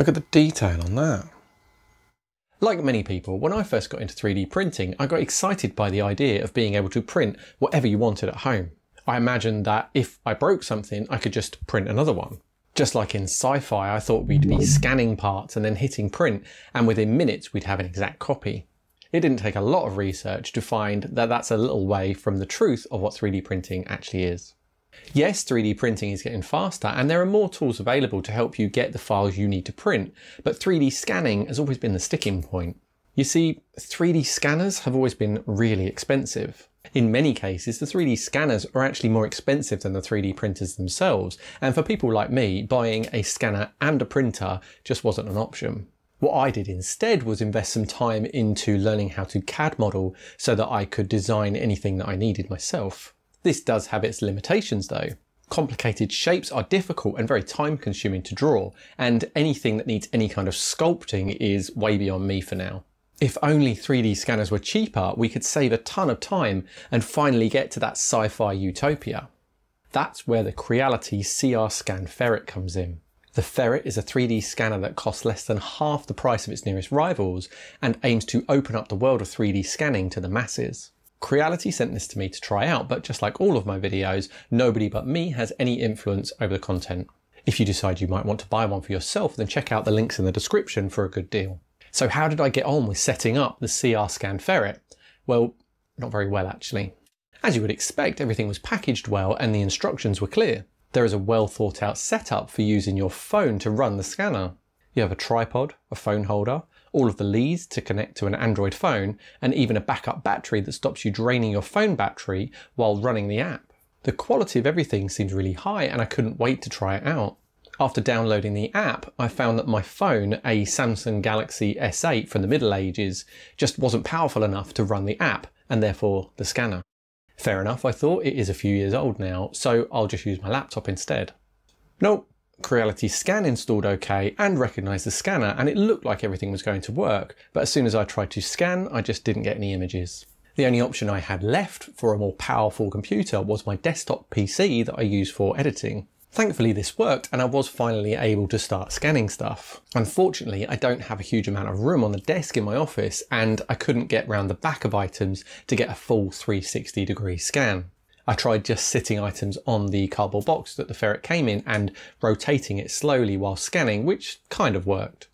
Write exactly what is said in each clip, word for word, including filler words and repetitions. Look at the detail on that. Like many people, when I first got into three D printing, I got excited by the idea of being able to print whatever you wanted at home. I imagined that if I broke something, I could just print another one. Just like in sci-fi, I thought we'd be scanning parts and then hitting print, and within minutes we'd have an exact copy. It didn't take a lot of research to find that that's a little way from the truth of what three D printing actually is. Yes, three D printing is getting faster and there are more tools available to help you get the files you need to print, but three D scanning has always been the sticking point. You see, three D scanners have always been really expensive. In many cases, the three D scanners are actually more expensive than the three D printers themselves, and for people like me, buying a scanner and a printer just wasn't an option. What I did instead was invest some time into learning how to C A D model so that I could design anything that I needed myself. This does have its limitations though. Complicated shapes are difficult and very time consuming to draw, and anything that needs any kind of sculpting is way beyond me for now. If only three D scanners were cheaper, we could save a ton of time and finally get to that sci-fi utopia. That's where the Creality C R Scan Ferret comes in. The Ferret is a three D scanner that costs less than half the price of its nearest rivals and aims to open up the world of three D scanning to the masses. Creality sent this to me to try out, but just like all of my videos, nobody but me has any influence over the content. If you decide you might want to buy one for yourself, then check out the links in the description for a good deal. So how did I get on with setting up the C R Scan Ferret? Well, not very well actually. As you would expect, everything was packaged well and the instructions were clear. There is a well thought out setup for using your phone to run the scanner. You have a tripod, a phone holder, all of the leads to connect to an Android phone, and even a backup battery that stops you draining your phone battery while running the app. The quality of everything seemed really high and I couldn't wait to try it out. After downloading the app, I found that my phone, a Samsung Galaxy S eight from the Middle Ages, just wasn't powerful enough to run the app and therefore the scanner. Fair enough, I thought, it is a few years old now, so I'll just use my laptop instead. Nope. Creality Scan installed okay and recognised the scanner, and it looked like everything was going to work, but as soon as I tried to scan, I just didn't get any images. The only option I had left for a more powerful computer was my desktop P C that I use for editing. Thankfully this worked and I was finally able to start scanning stuff. Unfortunately, I don't have a huge amount of room on the desk in my office, and I couldn't get round the back of items to get a full three hundred sixty degree scan. I tried just sitting items on the cardboard box that the Ferret came in and rotating it slowly while scanning, which kind of worked.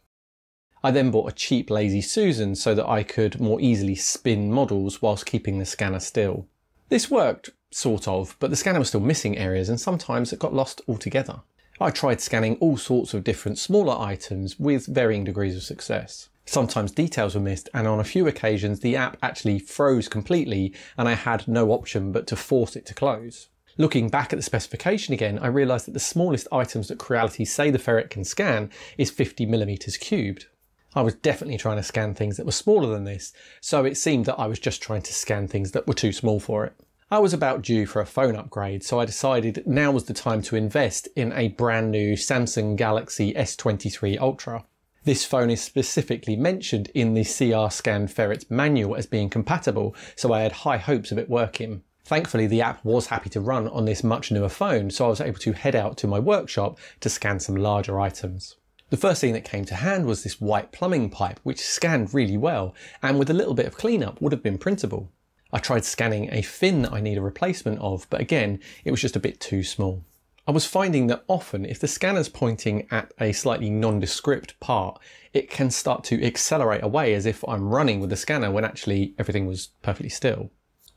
I then bought a cheap Lazy Susan so that I could more easily spin models whilst keeping the scanner still. This worked, sort of, but the scanner was still missing areas and sometimes it got lost altogether. I tried scanning all sorts of different smaller items with varying degrees of success. Sometimes details were missed, and on a few occasions the app actually froze completely and I had no option but to force it to close. Looking back at the specification again, I realised that the smallest items that Creality say the Ferret can scan is fifty millimeters cubed. I was definitely trying to scan things that were smaller than this, so it seemed that I was just trying to scan things that were too small for it. I was about due for a phone upgrade, so I decided now was the time to invest in a brand new Samsung Galaxy S twenty-three Ultra. This phone is specifically mentioned in the C R Scan Ferret's manual as being compatible, so I had high hopes of it working. Thankfully the app was happy to run on this much newer phone, so I was able to head out to my workshop to scan some larger items. The first thing that came to hand was this white plumbing pipe, which scanned really well, and with a little bit of cleanup would have been printable. I tried scanning a fin that I need a replacement of, but again, it was just a bit too small. I was finding that often if the scanner's pointing at a slightly nondescript part, it can start to accelerate away as if I'm running with the scanner when actually everything was perfectly still.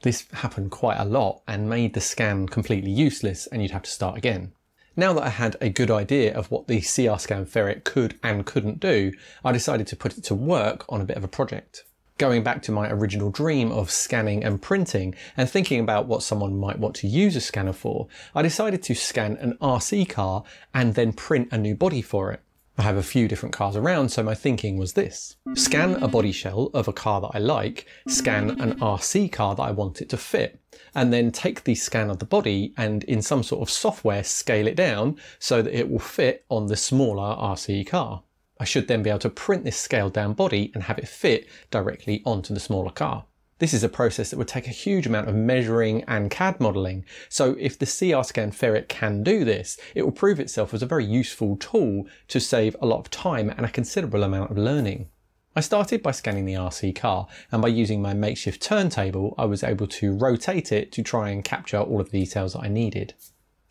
This happened quite a lot and made the scan completely useless and you'd have to start again. Now that I had a good idea of what the C R Scan Ferret could and couldn't do, I decided to put it to work on a bit of a project. Going back to my original dream of scanning and printing and thinking about what someone might want to use a scanner for, I decided to scan an R C car and then print a new body for it. I have a few different cars around, so my thinking was this. Scan a body shell of a car that I like, scan an R C car that I want it to fit, and then take the scan of the body and in some sort of software scale it down so that it will fit on the smaller R C car. I should then be able to print this scaled down body and have it fit directly onto the smaller car. This is a process that would take a huge amount of measuring and C A D modeling. So if the C R Scan Ferret can do this, it will prove itself as a very useful tool to save a lot of time and a considerable amount of learning. I started by scanning the R C car, and by using my makeshift turntable, I was able to rotate it to try and capture all of the details that I needed.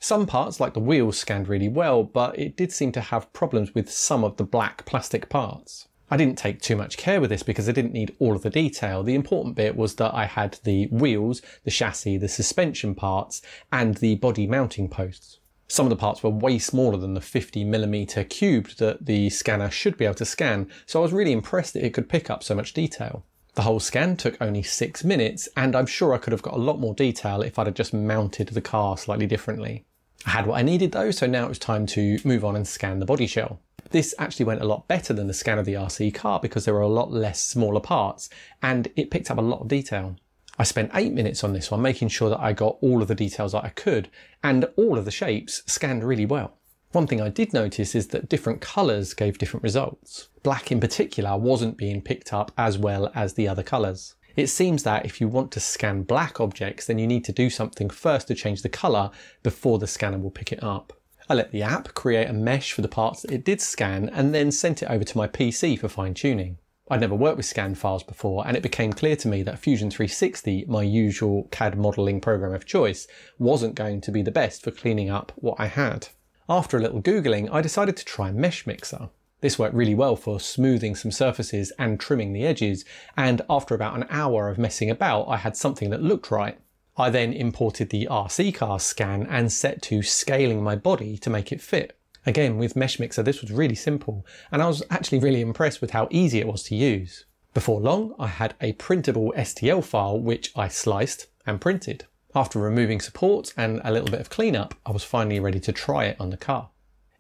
Some parts, like the wheels, scanned really well, but it did seem to have problems with some of the black plastic parts. I didn't take too much care with this because I didn't need all of the detail. The important bit was that I had the wheels, the chassis, the suspension parts, and the body mounting posts. Some of the parts were way smaller than the fifty millimeter cubed that the scanner should be able to scan, so I was really impressed that it could pick up so much detail. The whole scan took only six minutes, and I'm sure I could have got a lot more detail if I'd have just mounted the car slightly differently. I had what I needed though, so now it was time to move on and scan the body shell. This actually went a lot better than the scan of the R C car because there were a lot less smaller parts, and it picked up a lot of detail. I spent eight minutes on this one, making sure that I got all of the details that I could, and all of the shapes scanned really well. One thing I did notice is that different colours gave different results. Black in particular wasn't being picked up as well as the other colours. It seems that if you want to scan black objects, then you need to do something first to change the colour before the scanner will pick it up. I let the app create a mesh for the parts that it did scan and then sent it over to my P C for fine tuning. I'd never worked with scan files before, and it became clear to me that Fusion three sixty, my usual C A D modelling program of choice, wasn't going to be the best for cleaning up what I had. After a little Googling, I decided to try Meshmixer. This worked really well for smoothing some surfaces and trimming the edges, and after about an hour of messing about, I had something that looked right. I then imported the R C car scan and set to scaling my body to make it fit. Again, with Meshmixer, this was really simple, and I was actually really impressed with how easy it was to use. Before long, I had a printable S T L file which I sliced and printed. After removing supports and a little bit of cleanup, I was finally ready to try it on the car.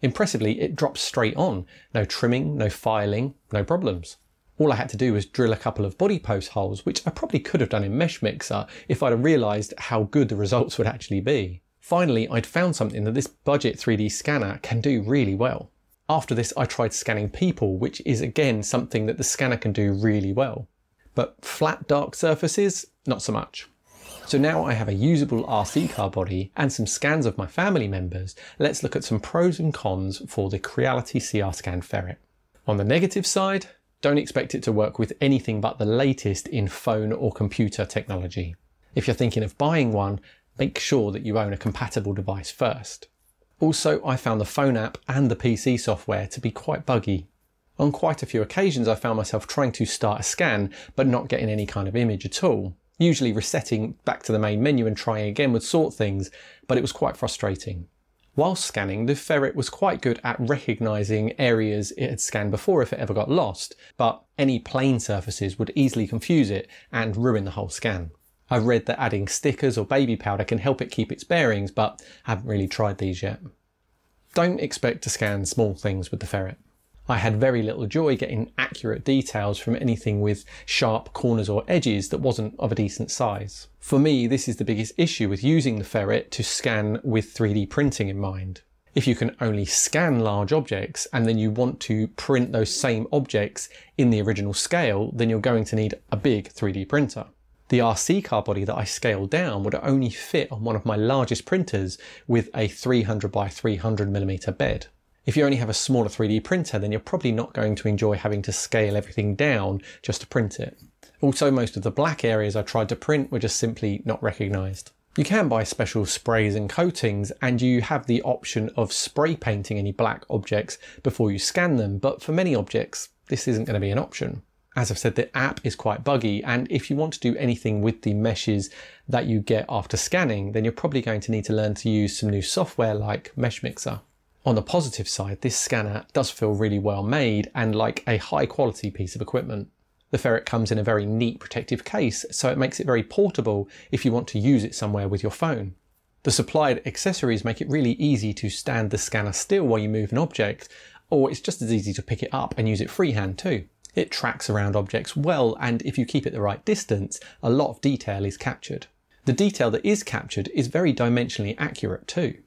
Impressively, it dropped straight on. No trimming, no filing, no problems. All I had to do was drill a couple of body post holes, which I probably could have done in Meshmixer if I'd have realised how good the results would actually be. Finally, I'd found something that this budget three D scanner can do really well. After this, I tried scanning people, which is again something that the scanner can do really well. But flat dark surfaces, not so much. So now I have a usable R C car body and some scans of my family members. Let's look at some pros and cons for the Creality C R Scan Ferret. On the negative side, don't expect it to work with anything but the latest in phone or computer technology. If you're thinking of buying one, make sure that you own a compatible device first. Also, I found the phone app and the P C software to be quite buggy. On quite a few occasions, I found myself trying to start a scan, but not getting any kind of image at all. Usually resetting back to the main menu and trying again would sort things, but it was quite frustrating. While scanning, the Ferret was quite good at recognising areas it had scanned before if it ever got lost, but any plain surfaces would easily confuse it and ruin the whole scan. I've read that adding stickers or baby powder can help it keep its bearings, but I haven't really tried these yet. Don't expect to scan small things with the Ferret. I had very little joy getting accurate details from anything with sharp corners or edges that wasn't of a decent size. For me, this is the biggest issue with using the Ferret to scan with three D printing in mind. If you can only scan large objects and then you want to print those same objects in the original scale, then you're going to need a big three D printer. The R C car body that I scaled down would only fit on one of my largest printers with a three hundred by three hundred millimeter bed. If you only have a smaller three D printer, then you're probably not going to enjoy having to scale everything down just to print it. Also, most of the black areas I tried to print were just simply not recognised. You can buy special sprays and coatings, and you have the option of spray painting any black objects before you scan them, but for many objects, this isn't going to be an option. As I've said, the app is quite buggy, and if you want to do anything with the meshes that you get after scanning, then you're probably going to need to learn to use some new software like Meshmixer. On the positive side, this scanner does feel really well made and like a high quality piece of equipment. The Ferret comes in a very neat protective case, so it makes it very portable if you want to use it somewhere with your phone. The supplied accessories make it really easy to stand the scanner still while you move an object, or it's just as easy to pick it up and use it freehand too. It tracks around objects well, and if you keep it the right distance, a lot of detail is captured. The detail that is captured is very dimensionally accurate too.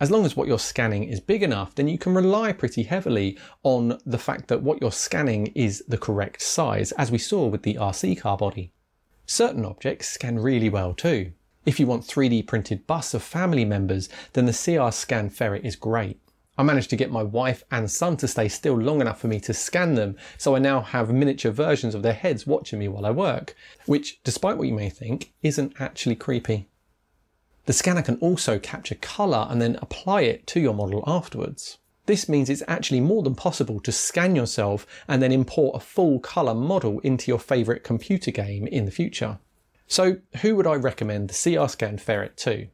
As long as what you're scanning is big enough, then you can rely pretty heavily on the fact that what you're scanning is the correct size, as we saw with the R C car body. Certain objects scan really well too. If you want three D printed busts of family members, then the C R Scan Ferret is great. I managed to get my wife and son to stay still long enough for me to scan them, so I now have miniature versions of their heads watching me while I work, which, despite what you may think, isn't actually creepy. The scanner can also capture colour and then apply it to your model afterwards. This means it's actually more than possible to scan yourself and then import a full colour model into your favourite computer game in the future. So who would I recommend the C R Scan Ferret to?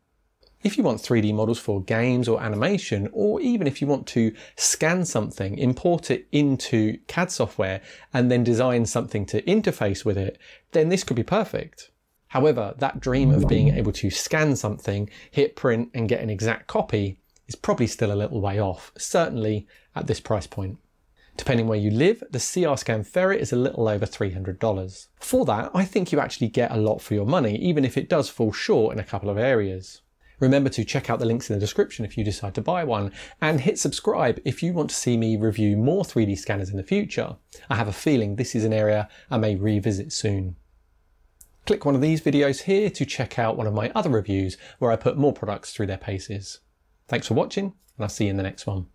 If you want three D models for games or animation, or even if you want to scan something, import it into C A D software, and then design something to interface with it, then this could be perfect. However, that dream of being able to scan something, hit print and get an exact copy is probably still a little way off, certainly at this price point. Depending where you live, the C R Scan Ferret is a little over three hundred dollars. For that, I think you actually get a lot for your money, even if it does fall short in a couple of areas. Remember to check out the links in the description if you decide to buy one, and hit subscribe if you want to see me review more three D scanners in the future. I have a feeling this is an area I may revisit soon. Click one of these videos here to check out one of my other reviews where I put more products through their paces. Thanks for watching, and I'll see you in the next one.